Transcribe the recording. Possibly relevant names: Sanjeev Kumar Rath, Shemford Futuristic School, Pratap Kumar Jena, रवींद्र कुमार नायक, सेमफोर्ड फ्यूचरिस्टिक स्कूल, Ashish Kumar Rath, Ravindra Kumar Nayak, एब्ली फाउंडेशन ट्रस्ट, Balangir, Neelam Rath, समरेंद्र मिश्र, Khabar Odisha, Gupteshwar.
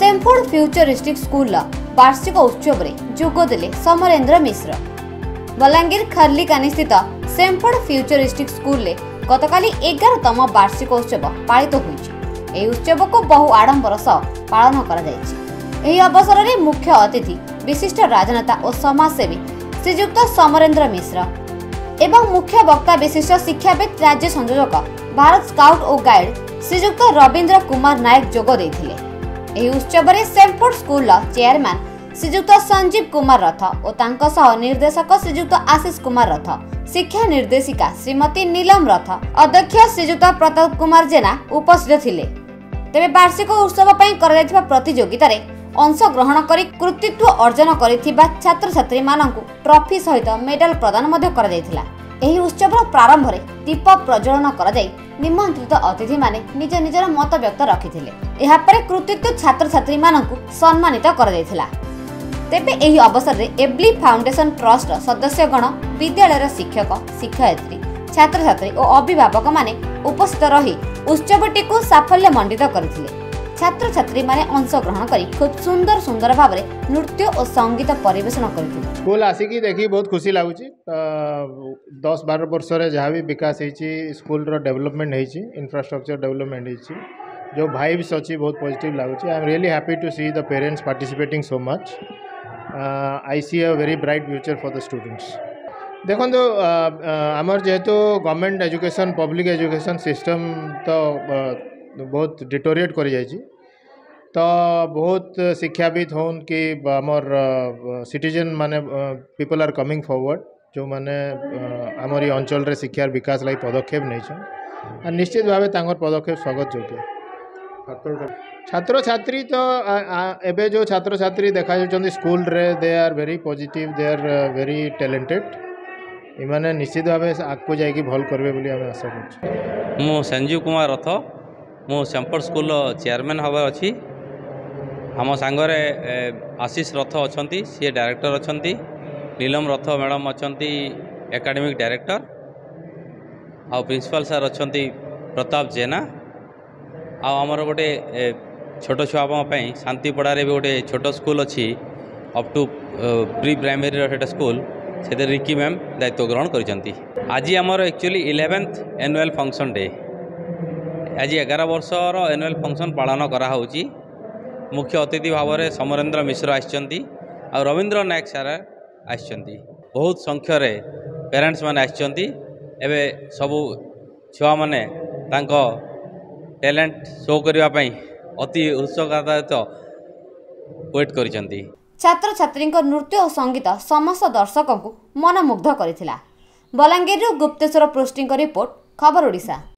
सेमफोर्ड फ्यूचरिस्टिक स्कूल वार्षिक उत्सव में जोगदे समरेंद्र मिश्र। बलांगीर खार्लिकानी स्थित सेमफोर्ड फ्यूचरिस्टिक स्कूल में गतकाली 11तम वार्षिक उत्सव पालित होई। उत्सव को बहु आडंबर सह पालन करा। अवसर में मुख्य अतिथि विशिष्ट राजनेता और समाजसेवी श्रीजुक्त समरेंद्र मिश्र एवं मुख्य वक्ता विशिष्ट शिक्षाविद राज्य संयोजक भारत स्काउट और गाइड श्रीजुक्त रवींद्र कुमार नायक जोग देथिले। एही उत्सव में Samford school chairman Srijukta Sanjeev Kumar Rath और तांका सह निर्देशक श्रीजुक्त आशीष कुमार रथ, शिक्षा निर्देशिका श्रीमती नीलम रथ, अध्यक्ष श्रीजुक्त प्रताप कुमार जेना उपस्थित थिले। तेबे वार्षिक उत्सव पई करैथिबा प्रतियोगिता रे अंशग्रहण करी कृतित्व अर्जन करिथिबा छात्र छात्री मानकु ट्रॉफी सहित मेडल प्रदान मध्य करा जायथिला। एही उत्सवर प्रारंभ रे दीप प्रज्वलन करा जाय निमंत्रित अतिथि माने निज निजर मत व्यक्त रखिथिले। एहा परे कृतित्व छात्र छात्री मानकु सम्मानित करा जायथिला। तेबे यही अवसर में एब्ली फाउंडेशन ट्रस्ट सदस्यगण, विद्यालय शिक्षक शिक्षयित्री, छात्र छात्री और अभिभावक माने उपस्थित रही उत्सवटी को साफल्यमंडित करथिले। छात्र छात्री माने अंशग्रहण करी खूब सुंदर सुंदर भाव में नृत्य और संगीत परिवेषण करथिले। स्कूल आसिकी देखी बहुत खुशी लगुच। 10-12 वर्ष रे जहाँ भी विकास होती, स्कूल रो डेवलपमेंट होती, इंफ्रास्ट्रक्चर डेवलपमेंट होती, जो वाइब्स अच्छी बहुत पॉजिटिव लगुच। I am really happy to see the parents participating so much. I see a very bright future for the students. देखो आमर जेहेतु government education public education system तो बहुत डिटोरिएट कर जाइए। तो बहुत शिक्षाविद होन कि आमर सिटीजन माने पीपल आर कमिंग फॉरवर्ड, जो माने आमर ये अंचल रे शिक्षार विकास लागि पदक्षेप नहीं, निश्चित भाव तांकर पदक्षेप स्वागत योग्य। छात्र छात्री तो एबे जो छात्र छात्री देखा जाउछन्ती स्कूल रे, they are very positive, they are very talented. इमाने निश्चित भाव आगको जाइए भल करबे बोली हम आशा करछु। मु संजीव कुमार रथ, मु सेमफोर्ड स्कूल चेयरमैन हवा अछि। हम सांगरे आशीष रथ अछन्ती, सी डायरेक्टर अछन्ती, नीलम रथ मैडम अछन्ती एकेडमिक डायरेक्टर, आ प्रिंसिपल सर अछन्ती प्रताप जेना। आ आमर गोटे छोट छुआपाई शांतिपड़ा भी गोटे छोट स्कूल अच्छी अप टू प्री प्राइमरी सेटा स्कूल, से रिकी मैम दायित्व ग्रहण करती। आज आमर actually 11th annual function day, आज 11 वर्षर एनुअल फंक्शन पालन कराऊँगी। मुख्य अतिथि भाव में समरेंद्र मिश्र आ रवींद्र नायक सार आ बहुत संख्यार पेरेन्ट्स मैंने आबे सबू छुआ मैने टैलेंट शो करबा पई अति उत्सुकता वेट करिसंती। छात्र छात्रीं को नृत्य और संगीत समस्त दर्शकों को मनमुग्ध करथिला। बलांगीर रो गुप्तेश्वर पृष्टिंग रिपोर्ट, खबर ओडिशा।